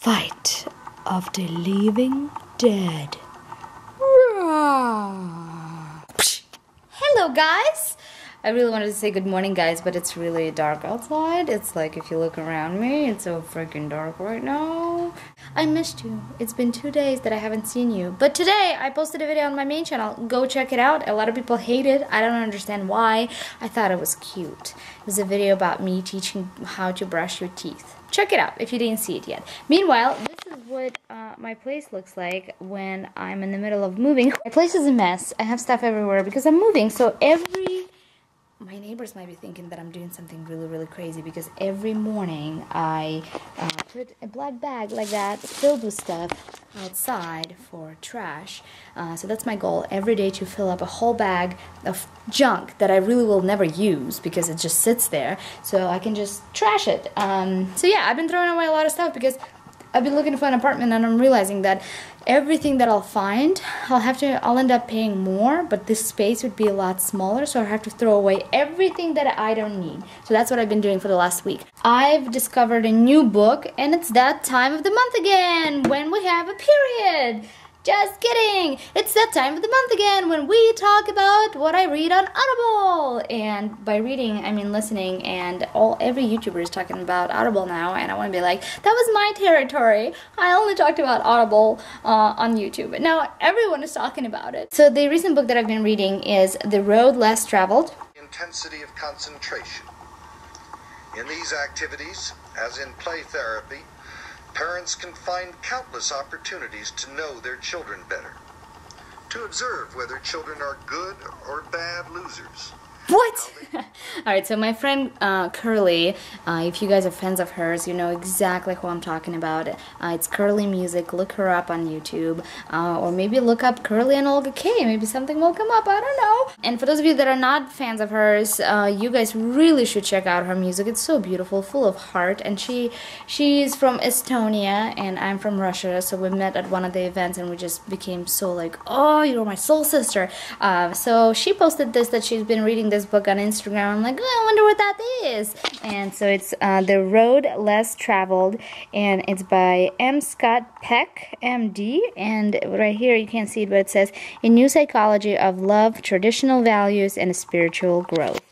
Fight of the Living Dead. Hello guys! I really wanted to say good morning guys, but it's really dark outside. It's like if you look around me, it's so freaking dark right now. I missed you. It's been 2 days that I haven't seen you. But today I posted a video on my main channel. Go check it out. A lot of people hate it. I don't understand why. I thought it was cute. It was a video about me teaching how to brush your teeth. Check it out if you didn't see it yet. Meanwhile, this is what my place looks like when I'm in the middle of moving. My place is a mess. I have stuff everywhere because I'm moving. So my neighbors might be thinking that I'm doing something really, really crazy because every morning I put a black bag like that filled with stuff outside for trash. So that's my goal every day, to fill up a whole bag of junk that I really will never use because it just sits there, so I can just trash it. So yeah, I've been throwing away a lot of stuff because I've been looking for an apartment, and I'm realizing that everything that I'll find, I'll end up paying more, but this space would be a lot smaller, so I have to throw away everything that I don't need. So that's what I've been doing for the last week. I've discovered a new book, and it's that time of the month again when we have a period. Just kidding! It's that time of the month again when we talk about what I read on Audible! And by reading, I mean listening, and every YouTuber is talking about Audible now, and I want to be like, that was my territory! I only talked about Audible on YouTube, but now everyone is talking about it. So the recent book that I've been reading is The Road Less Traveled. Intensity of concentration. In these activities, as in play therapy, parents can find countless opportunities to know their children better, to observe whether children are good or bad losers. What? Alright, so my friend Curly, if you guys are fans of hers, you know exactly who I'm talking about. It's Curly Music. Look her up on YouTube. Or maybe look up Curly and Olga Kay. Maybe something will come up. I don't know. And for those of you that are not fans of hers, you guys really should check out her music. It's so beautiful, full of heart. And she's from Estonia, and I'm from Russia. So we met at one of the events, and we just became so like, oh, you're my soul sister. So she posted this, that she's been reading this book on Instagram. I'm like, oh, I wonder what that is. And so it's The Road Less Traveled, and it's by M. Scott Peck, MD, and right here you can't see it, but it says A New Psychology of Love, Traditional Values, and Spiritual Growth.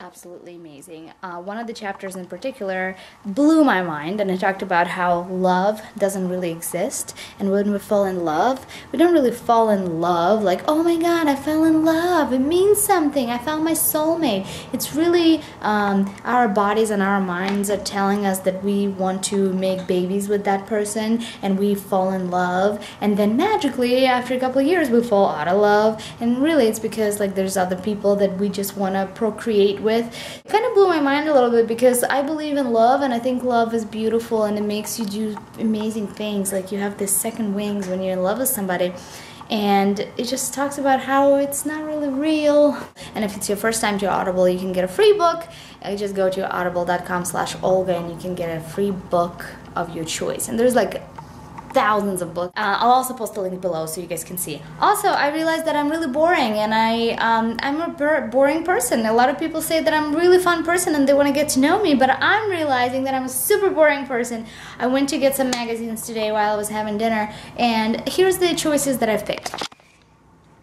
Absolutely amazing. One of the chapters in particular blew my mind, and it talked about how love doesn't really exist, and when we fall in love, we don't really fall in love like, oh my god, I fell in love, it means something, I found my soulmate. It's really our bodies and our minds are telling us that we want to make babies with that person, and we fall in love, and then magically after a couple of years we fall out of love, and really it's because like there's other people that we just want to procreate with. It kind of blew my mind a little bit because I believe in love, and I think love is beautiful, and it makes you do amazing things, like you have this second wings when you're in love with somebody. And it just talks about how it's not really real. And if it's your first time to Audible, you can get a free book. You just go to audible.com/Olga and you can get a free book of your choice, and there's like thousands of books. I'll also post a link below so you guys can see. Also, I realized that I'm really boring, and I'm a boring person. A lot of people say that I'm a really fun person and they want to get to know me, but I'm realizing that I'm a super boring person. I went to get some magazines today while I was having dinner, and here's the choices that I've picked.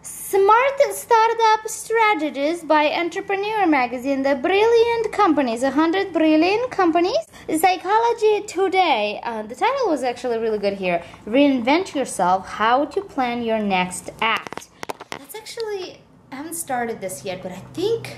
Smart Startup Strategies by Entrepreneur Magazine, The Brilliant Companies, 100 Brilliant Companies, Psychology Today. The title was actually really good here. Reinvent Yourself, How to Plan Your Next Act. That's actually, I haven't started this yet, but I think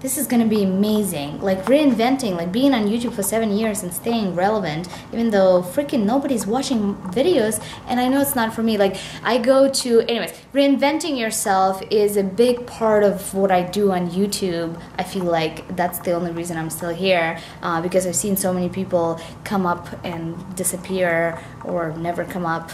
this is going to be amazing. Like reinventing, like being on YouTube for 7 years and staying relevant, even though freaking nobody's watching videos, and I know it's not for me. Like I go to, anyways, reinventing yourself is a big part of what I do on YouTube. I feel like that's the only reason I'm still here, because I've seen so many people come up and disappear or never come up,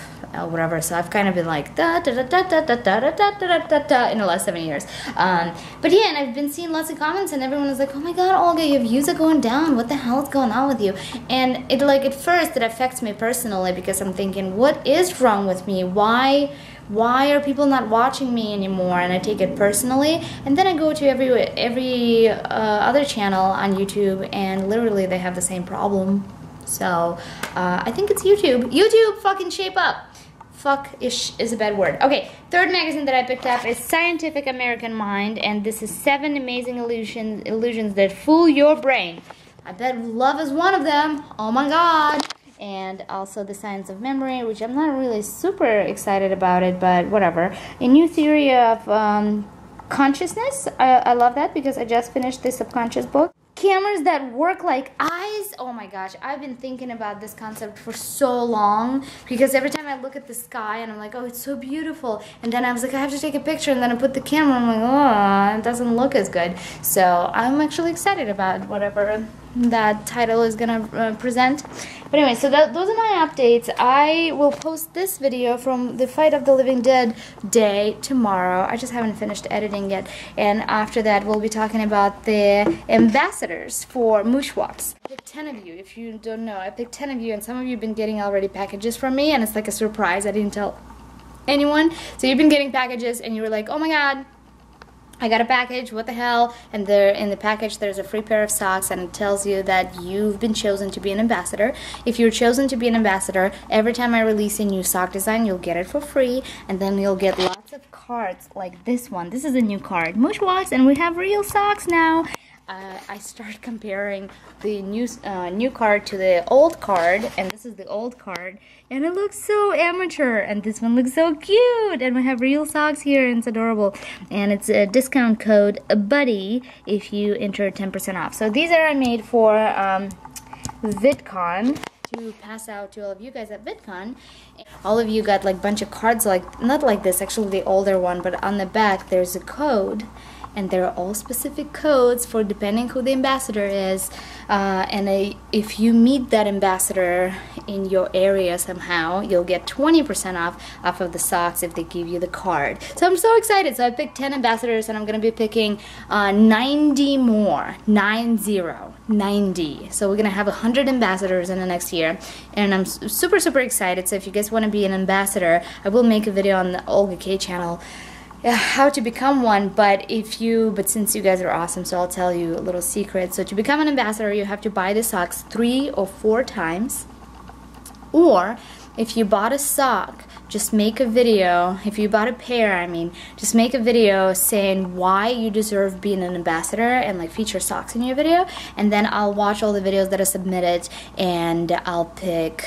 whatever. So I've kind of been like da da da da da da da da da da da in the last 7 years. But yeah, and I've been seeing lots of comments, and everyone was like, oh my god, Olga, your views are going down, what the hell is going on with you? And it, like, at first it affects me personally because I'm thinking, what is wrong with me? Why are people not watching me anymore? And I take it personally, and then I go to every other channel on YouTube, and literally they have the same problem. So I think it's YouTube. YouTube, fucking shape up. Fuck-ish is a bad word. Okay, third magazine that I picked up is Scientific American Mind, and this is 7 amazing illusions that fool your brain. I bet love is one of them. Oh my god. And also The Science of Memory, which I'm not really super excited about it, but whatever. A new theory of consciousness. I love that because I just finished this subconscious book. Cameras that work like eyes. Oh my gosh, I've been thinking about this concept for so long because every time I look at the sky and I'm like, oh, it's so beautiful. And then I was like, I have to take a picture, and then I put the camera and I'm like, oh, it doesn't look as good. So I'm actually excited about whatever that title is gonna present. But anyway, so those are my updates. I will post this video from the Fight of the Living Dead day tomorrow. I just haven't finished editing yet. And after that, we'll be talking about the ambassadors for MooshWalks. I picked 10 of you, if you don't know. I picked 10 of you, and some of you have been getting already packages from me, and it's like a surprise. I didn't tell anyone. So you've been getting packages, and you were like, oh my god, I got a package, what the hell, and there in the package there's a free pair of socks, and it tells you that you've been chosen to be an ambassador. If you're chosen to be an ambassador, every time I release a new sock design, you'll get it for free, and then you'll get lots of cards like this one. This is a new card, MooshWalks, and we have real socks now. I start comparing the new card to the old card, and this is the old card, and it looks so amateur, and this one looks so cute, and we have real socks here, and it's adorable, and it's a discount code BUDDY if you enter 10% off. So these are made for VidCon, to pass out to all of you guys at VidCon. All of you got like a bunch of cards, like not like this, actually the older one, but on the back there's a code. And there are all specific codes for depending who the ambassador is, and if you meet that ambassador in your area somehow, you'll get 20% off of the socks if they give you the card. So I'm so excited. So I picked 10 ambassadors, and I'm gonna be picking 90 more, 90. So we're gonna have 100 ambassadors in the next year, and I'm super, super excited. So if you guys wanna be an ambassador, I will make a video on the Olga Kay channel how to become one, but since you guys are awesome, so I'll tell you a little secret. So to become an ambassador, you have to buy the socks 3 or 4 times, or if you bought a sock, just make a video. If you bought a pair, I mean, just make a video saying why you deserve being an ambassador, and like feature socks in your video, and then I'll watch all the videos that are submitted, and I'll pick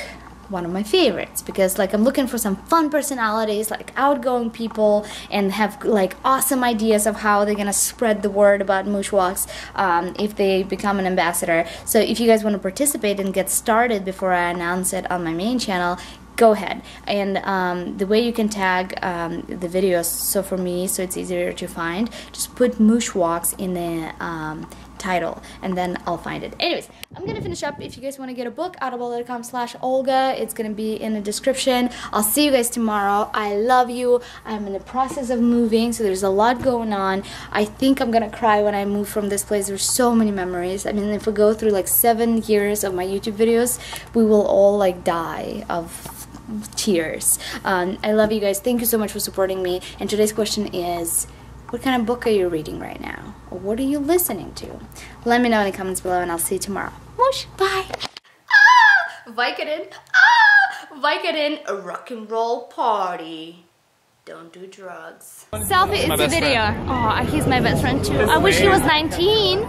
one of my favorites, because like I'm looking for some fun personalities, like outgoing people, and have like awesome ideas of how they're gonna spread the word about MooshWalks if they become an ambassador. So if you guys want to participate and get started before I announce it on my main channel, go ahead. And the way you can tag the videos, so for me, so it's easier to find, just put MooshWalks in the title, and then I'll find it. Anyways, I'm gonna finish up. If you guys want to get a book, audible.com/Olga, it's gonna be in the description. I'll see you guys tomorrow. I love you. I'm in the process of moving, so there's a lot going on. I think I'm gonna cry when I move from this place. There's so many memories. I mean, if we go through like 7 years of my YouTube videos, we will all like die of tears. I love you guys. Thank you so much for supporting me. And today's question is, what kind of book are you reading right now? Or what are you listening to? Let me know in the comments below, and I'll see you tomorrow. Moosh, bye. Ah, Vicodin. Ah, Vicodin. A rock and roll party. Don't do drugs. Selfie, it's a video. Aw, he's my best friend too. I wish he was 19.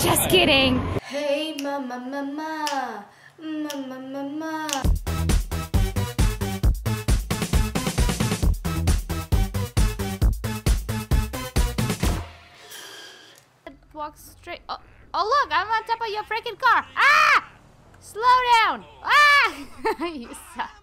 Just kidding. Hey, mama, mama. Mama, mama. Walk straight. Oh, oh, look, I'm on top of your freaking car. Ah! Slow down. Ah! You suck.